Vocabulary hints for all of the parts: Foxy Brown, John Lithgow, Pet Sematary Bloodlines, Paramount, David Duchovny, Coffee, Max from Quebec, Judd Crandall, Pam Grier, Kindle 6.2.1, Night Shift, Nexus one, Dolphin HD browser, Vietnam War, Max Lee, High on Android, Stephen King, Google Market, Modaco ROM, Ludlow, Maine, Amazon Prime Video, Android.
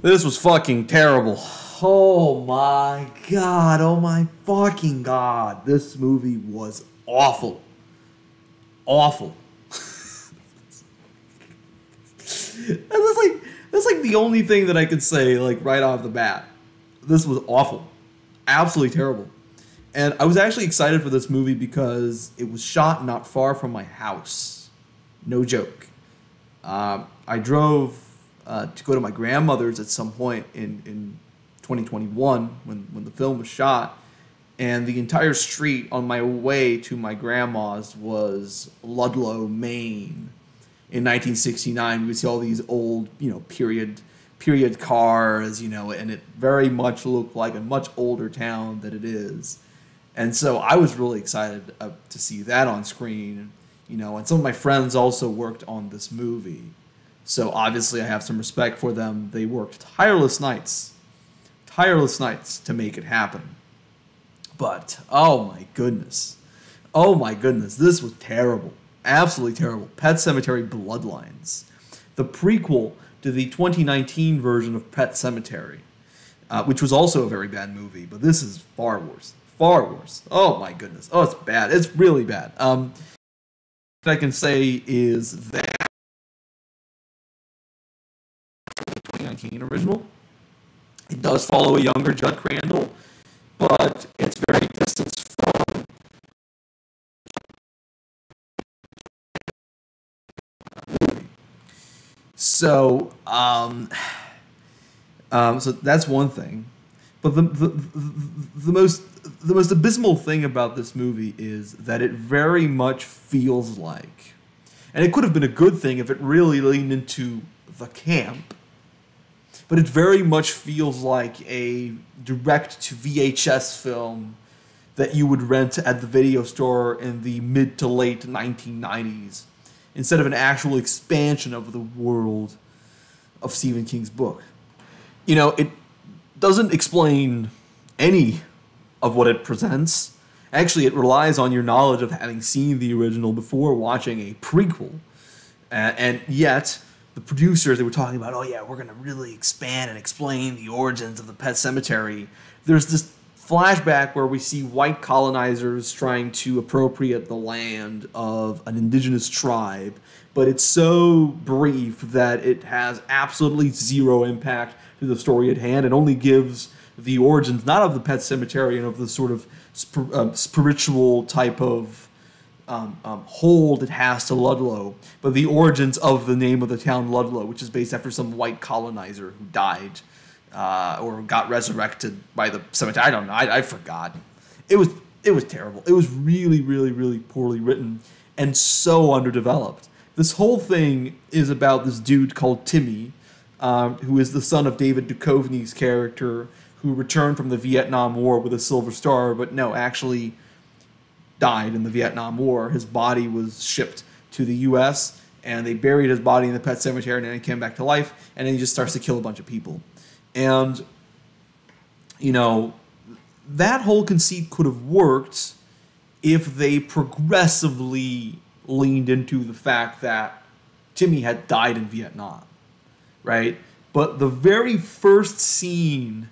This was fucking terrible. Oh my god. Oh my fucking god. This movie was awful. Awful. That's like the only thing that I could say, like, right off the bat. This was awful. Absolutely terrible. And I was actually excited for this movie because it was shot not far from my house. No joke. I drove to go to my grandmother's at some point in 2021 when the film was shot. And the entire street on my way to my grandma's was Ludlow, Maine. In 1969, we would see all these old, you know, period cars, you know, and it very much looked like a much older town than it is. And so I was really excited to see that on screen, you know, and some of my friends also worked on this movie. So obviously I have some respect for them. They worked tireless nights to make it happen. But, oh my goodness, this was terrible. Absolutely terrible. Pet Sematary Bloodlines, the prequel to the 2019 version of Pet Sematary, which was also a very bad movie, but this is far worse. Far worse. Oh my goodness. Oh, it's bad. It's really bad. What I can say is that 2019 original, it does follow a younger Judd Crandall, but it's very distant from so, so that's one thing. But the most abysmal thing about this movie is that it very much feels like, and it could have been a good thing if it really leaned into the camp, but it very much feels like a direct-to-VHS film that you would rent at the video store in the mid to late 1990s. Instead of an actual expansion of the world of Stephen King's book. You know, it doesn't explain any of what it presents. Actually, it relies on your knowledge of having seen the original before watching a prequel. And yet, the producers, they were talking about, oh yeah, we're going to really expand and explain the origins of the Pet Sematary. There's this flashback where we see white colonizers trying to appropriate the land of an indigenous tribe, but it's so brief that it has absolutely zero impact to the story at hand. It only gives the origins, not of the Pet Sematary and of the sort of spiritual type of hold it has to Ludlow, but the origins of the name of the town Ludlow, which is based after some white colonizer who died. Or got resurrected by the cemetery. I don't know. I forgot. It was terrible. It was really, really, really poorly written and so underdeveloped. This whole thing is about this dude called Timmy, who is the son of David Duchovny's character, who returned from the Vietnam War with a Silver Star, but no, actually died in the Vietnam War. His body was shipped to the U.S., and they buried his body in the Pet Sematary, and then he came back to life, and then he just starts to kill a bunch of people. And, you know, that whole conceit could have worked if they progressively leaned into the fact that Timmy had died in Vietnam, right? But the very first scene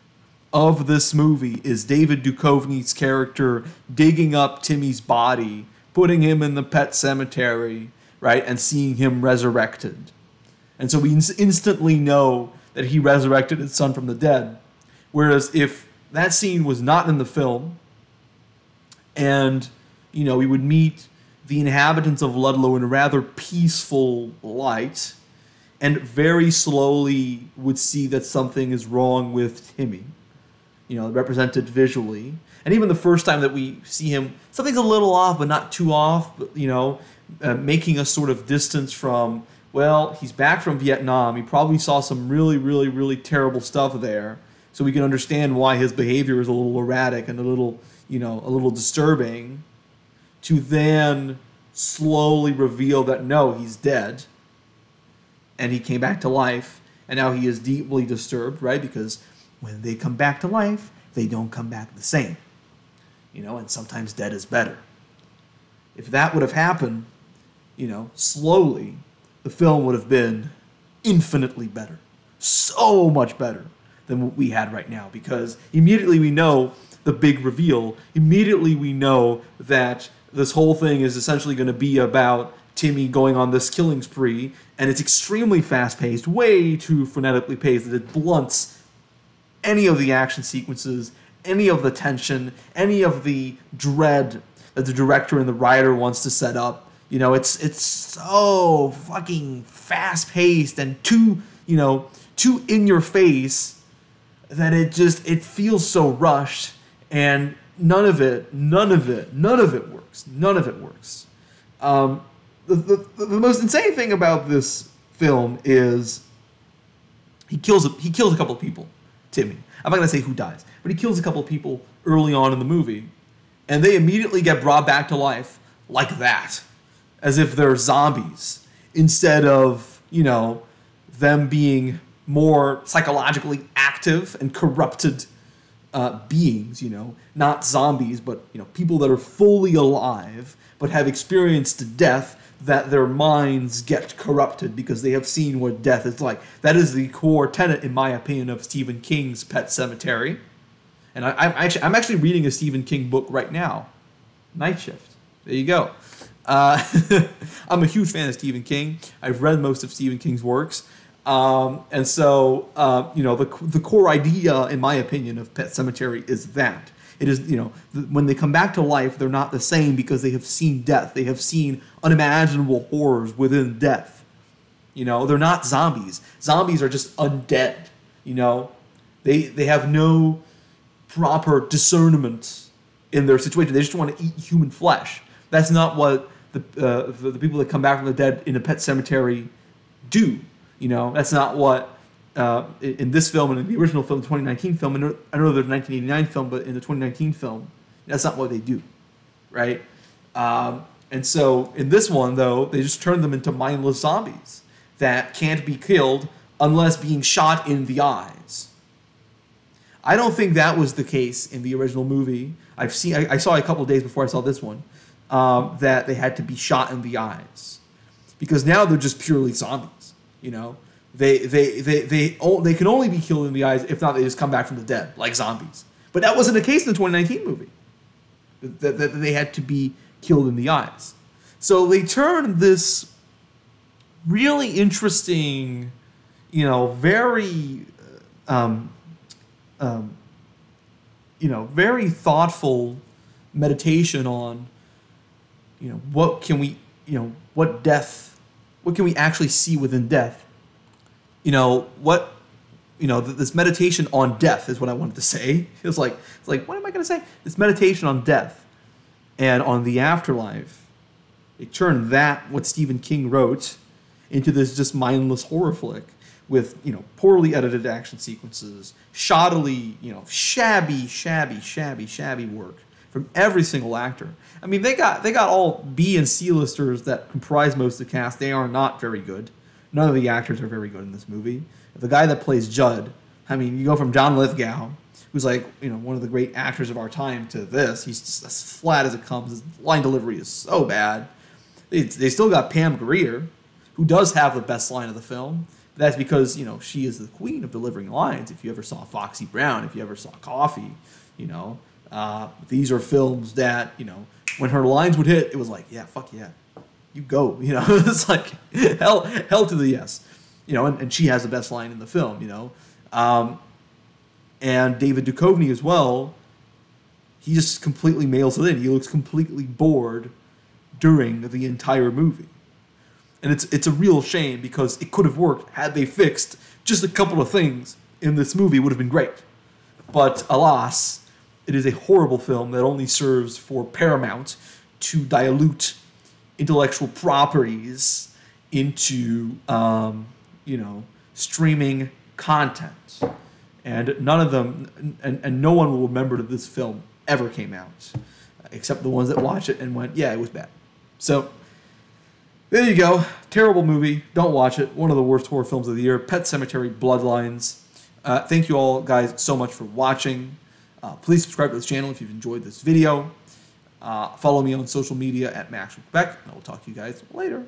of this movie is David Duchovny's character digging up Timmy's body, putting him in the Pet Sematary, right, and seeing him resurrected. And so we instantly know that he resurrected his son from the dead. Whereas if that scene was not in the film, and, you know, we would meet the inhabitants of Ludlow in a rather peaceful light, and very slowly would see that something is wrong with Timmy, you know, represented visually. And even the first time that we see him, something's a little off, but not too off, but, you know, making a sort of distance from, well, he's back from Vietnam. He probably saw some really, really, really terrible stuff there. So we can understand why his behavior is a little erratic and a little, you know, a little disturbing. To then slowly reveal that, no, he's dead. And he came back to life. And now he is deeply disturbed, right? Because when they come back to life, they don't come back the same. You know, and sometimes dead is better. If that would have happened, you know, slowly, the film would have been infinitely better. so much better than what we had right now, because immediately we know the big reveal. Immediately we know that this whole thing is essentially going to be about Timmy going on this killing spree, and it's extremely fast-paced, way too frenetically paced, that it blunts any of the action sequences, any of the tension, any of the dread that the director and the writer wants to set up. You know, it's so fucking fast-paced and too, you know, too in your face that it just, it feels so rushed, and none of it works. None of it works. The most insane thing about this film is he kills a couple of people, Timmy. I'm not going to say who dies, but he kills a couple of people early on in the movie, and they immediately get brought back to life like that, as if they're zombies, instead of, you know, them being more psychologically active and corrupted beings, you know, not zombies, but, you know, people that are fully alive but have experienced death, that their minds get corrupted because they have seen what death is like. That is the core tenet, in my opinion, of Stephen King's Pet Sematary. And I'm actually reading a Stephen King book right now, Night Shift. There you go. I'm a huge fan of Stephen King. I've read most of Stephen King's works. And so, you know, the core idea, in my opinion, of Pet Sematary is that. It is, you know, when they come back to life, they're not the same because they have seen death. They have seen unimaginable horrors within death. You know, they're not zombies. Zombies are just undead, you know. They have no proper discernment in their situation. They just want to eat human flesh. That's not what the people that come back from the dead in a Pet Sematary do. You know, that's not what... in this film, and in the original film, the 2019 film, and I know there's a 1989 film, but in the 2019 film, that's not what they do, right? And so in this one, though, they just turn them into mindless zombies that can't be killed unless being shot in the eyes. I don't think that was the case in the original movie. I've seen, I saw a couple of days before I saw this one, that they had to be shot in the eyes, because now they're just purely zombies, you know? They can only be killed in the eyes, if not they just come back from the dead like zombies. But that wasn't the case in the 2019 movie. That they had to be killed in the eyes. So they turned this really interesting, you know, very, you know, very thoughtful meditation on, you know, what can we, you know, what death, what can we actually see within death. You know what? You know, this meditation on death is what I wanted to say. It's like, what am I going to say? This meditation on death and on the afterlife. It turned that, what Stephen King wrote, into this just mindless horror flick with, you know, poorly edited action sequences, shoddily, you know, shabby work from every single actor. I mean, they got all B and C listers that comprise most of the cast. They are not very good. None of the actors are very good in this movie. The guy that plays Judd, I mean, you go from John Lithgow, who's like, you know, one of the great actors of our time, to this. He's just as flat as it comes. His line delivery is so bad. They still got Pam Grier, who does have the best line of the film. That's because, you know, she is the queen of delivering lines. If you ever saw Foxy Brown, if you ever saw Coffee, you know, these are films that, you know, when her lines would hit, it was like, yeah, fuck yeah. You go, you know, it's like hell to the yes, you know, and she has the best line in the film, you know, and David Duchovny as well. He just completely mails it in. He looks completely bored during the entire movie, and it's a real shame, because it could have worked had they fixed just a couple of things in this movie. It would have been great, but alas, it is a horrible film that only serves for Paramount to dilute intellectual properties into, you know, streaming content. And none of them, and no one will remember that this film ever came out, except the ones that watched it and went, yeah, it was bad. So, there you go. Terrible movie. Don't watch it. One of the worst horror films of the year. Pet Sematary Bloodlines. Thank you all guys so much for watching. Please subscribe to this channel if you've enjoyed this video. Follow me on social media at Max from Quebec, and I will talk to you guys later.